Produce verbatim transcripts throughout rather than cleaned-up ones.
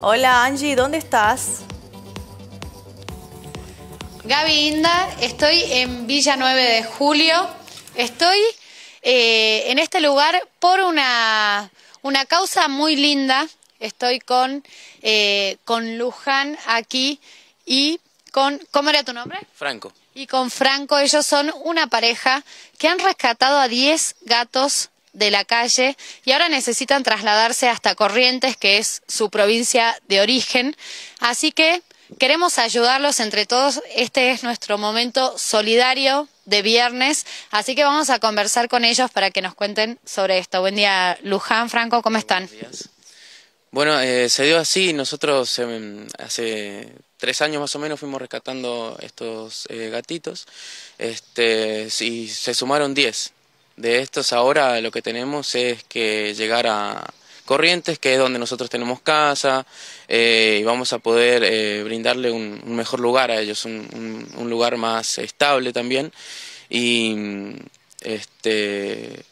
Hola Angie, ¿dónde estás? Gaby Inda, estoy en Villa nueve de Julio. Estoy eh, en este lugar por una, una causa muy linda. Estoy con, eh, con Luján aquí y con... ¿Cómo era tu nombre? Franco. Y con Franco, ellos son una pareja que han rescatado a diez gatos de la calle y ahora necesitan trasladarse hasta Corrientes, que es su provincia de origen. Así que queremos ayudarlos entre todos. Este es nuestro momento solidario de viernes, así que vamos a conversar con ellos para que nos cuenten sobre esto. Buen día, Luján, Franco, ¿cómo están? Buenos días. Bueno, eh, se dio así. Nosotros eh, hace tres años más o menos fuimos rescatando estos eh, gatitos este, y se sumaron diez. De estos ahora lo que tenemos es que llegar a Corrientes, que es donde nosotros tenemos casa, eh, y vamos a poder eh, brindarle un, un mejor lugar a ellos, un, un, un lugar más estable también, y este,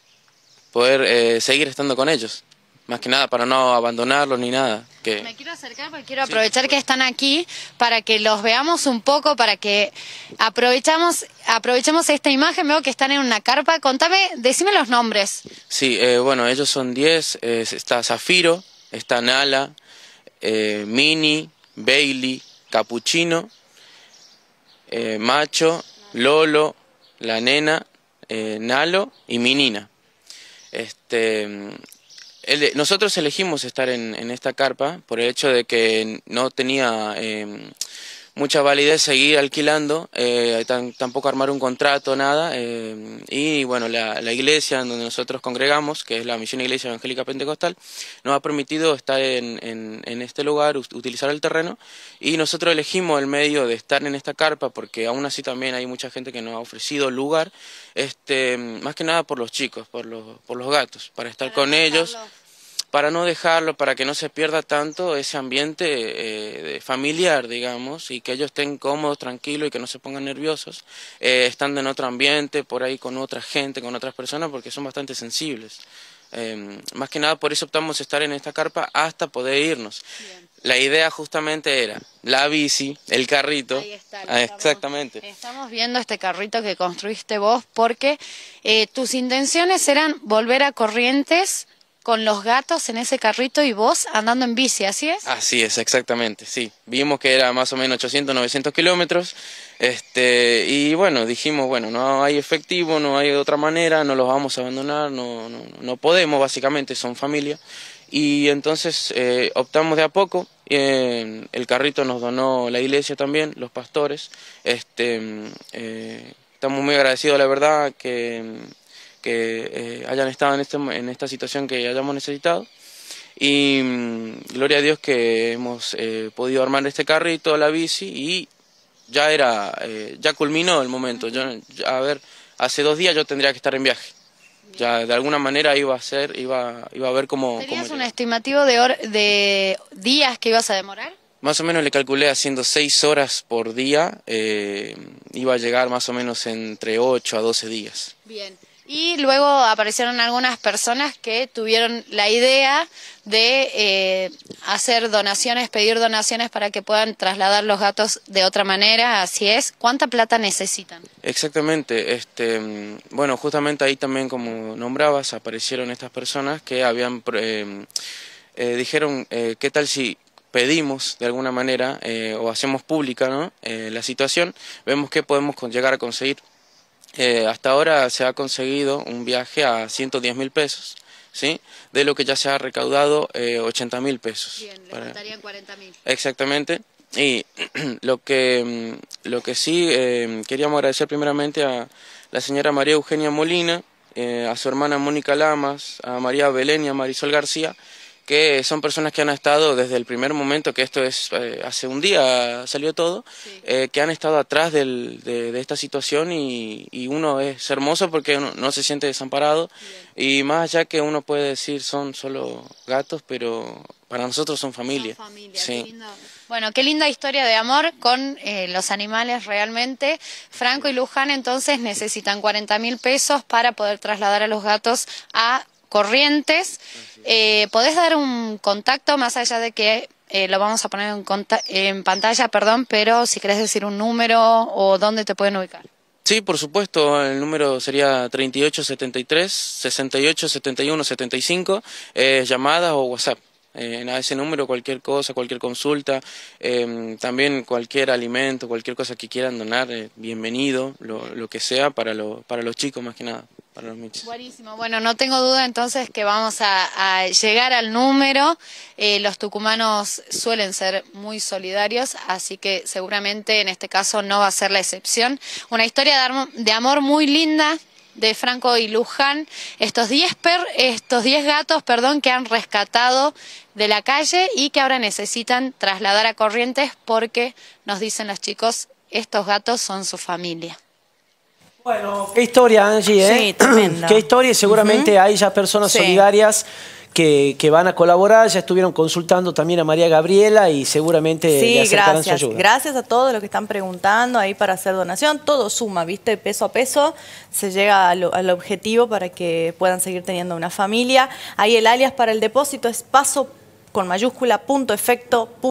poder eh, seguir estando con ellos. Más que nada para no abandonarlos ni nada. Que... Me quiero acercar porque quiero aprovechar sí, que están aquí para que los veamos un poco, para que aprovechamos, aprovechemos esta imagen. Veo que están en una carpa. Contame, decime los nombres. Sí, eh, bueno, ellos son diez. Eh, está Zafiro, está Nala, eh, Mini, Bailey, Capuchino, eh, Macho, Lolo, La Nena, eh, Nalo y Minina. Este... Nosotros elegimos estar en, en esta carpa por el hecho de que no tenía eh, mucha validez seguir alquilando, eh, tan, tampoco armar un contrato, nada. Eh, y bueno, la, la iglesia en donde nosotros congregamos, que es la Misión Iglesia Evangélica Pentecostal, nos ha permitido estar en, en, en este lugar, utilizar el terreno. Y nosotros elegimos el medio de estar en esta carpa porque aún así también hay mucha gente que nos ha ofrecido lugar, este, más que nada por los chicos, por los, por los gatos, para estar con ellos. Para no dejarlo, para que no se pierda tanto ese ambiente eh, familiar, digamos, y que ellos estén cómodos, tranquilos y que no se pongan nerviosos, eh, estando en otro ambiente, por ahí con otra gente, con otras personas, porque son bastante sensibles. Eh, más que nada por eso optamos estar en esta carpa hasta poder irnos. Bien. La idea justamente era la bici, el carrito. Ahí está, ah, estamos, exactamente. Estamos viendo este carrito que construiste vos porque eh, tus intenciones eran volver a Corrientes con los gatos en ese carrito y vos andando en bici, ¿así es? Así es, exactamente, sí. Vimos que era más o menos ochocientos, novecientos kilómetros, este, y bueno, dijimos, bueno, no hay efectivo, no hay otra manera, no los vamos a abandonar, no, no, no podemos, básicamente, son familia. Y entonces eh, optamos de a poco, eh, el carrito nos donó la iglesia también, los pastores, este, eh, estamos muy agradecidos, la verdad, que... que eh, hayan estado en, este, en esta situación que hayamos necesitado y mmm, gloria a Dios que hemos eh, podido armar este carrito, la bici y ya era, eh, ya culminó el momento. Yo, a ver, hace dos días yo tendría que estar en viaje. Ya de alguna manera iba a ser, iba, iba a ver cómo... ¿Tenías cómo un estimativo de, hor de días que ibas a demorar? Más o menos le calculé haciendo seis horas por día, eh, iba a llegar más o menos entre ocho a doce días. Bien. Y luego aparecieron algunas personas que tuvieron la idea de eh, hacer donaciones, pedir donaciones para que puedan trasladar los gatos de otra manera, así es. ¿Cuánta plata necesitan? Exactamente. Este, bueno, justamente ahí también, como nombrabas, aparecieron estas personas que habían eh, eh, dijeron, eh, ¿qué tal si pedimos de alguna manera eh, o hacemos pública, ¿no? eh, la situación? Vemos qué podemos llegar a conseguir. Eh, hasta ahora se ha conseguido un viaje a ciento diez mil pesos, ¿sí? De lo que ya se ha recaudado eh, ochenta mil pesos. Bien, le faltarían cuarenta mil. Exactamente. Y lo que, lo que sí eh, queríamos agradecer primeramente a la señora María Eugenia Molina, eh, a su hermana Mónica Lamas, a María Belén y a Marisol García, que son personas que han estado desde el primer momento, que esto es, eh, hace un día salió todo, sí. eh, que han estado atrás del, de, de esta situación y, y uno es hermoso porque uno no se siente desamparado. Bien. Y más allá que uno puede decir son solo gatos, pero para nosotros son familia. Son familia, sí. Qué lindo. Bueno, qué linda historia de amor con eh, los animales realmente. Franco y Luján entonces necesitan cuarenta mil pesos para poder trasladar a los gatos a Corrientes. Eh, ¿podés dar un contacto más allá de que eh, lo vamos a poner en, en pantalla, perdón, pero si querés decir un número o dónde te pueden ubicar. Sí, por supuesto, el número sería treinta y ocho setenta y tres, sesenta y ocho setenta y uno setenta y cinco, eh, llamadas o WhatsApp. Eh, a ese número cualquier cosa, cualquier consulta, eh, también cualquier alimento, cualquier cosa que quieran donar, eh, bienvenido, lo, lo que sea para, lo, para los chicos más que nada, para los michis. Buenísimo, bueno, no tengo duda entonces que vamos a, a llegar al número, eh, los tucumanos suelen ser muy solidarios, así que seguramente en este caso no va a ser la excepción. Una historia de, amor, de amor muy linda, de Franco y Luján, estos diez, per, estos diez gatos, perdón, que han rescatado de la calle y que ahora necesitan trasladar a Corrientes porque, nos dicen los chicos, estos gatos son su familia. Bueno, qué historia, Angie, ¿eh? Sí, tremenda. Qué historia, seguramente uh-huh. hay ya personas sí. solidarias que, que van a colaborar, ya estuvieron consultando también a María Gabriela y seguramente sí, le acercarán gracias. Su ayuda. Gracias a todos los que están preguntando ahí para hacer donación, todo suma, viste, peso a peso, se llega al, al objetivo para que puedan seguir teniendo una familia. Ahí el alias para el depósito es paso con mayúscula punto efecto punto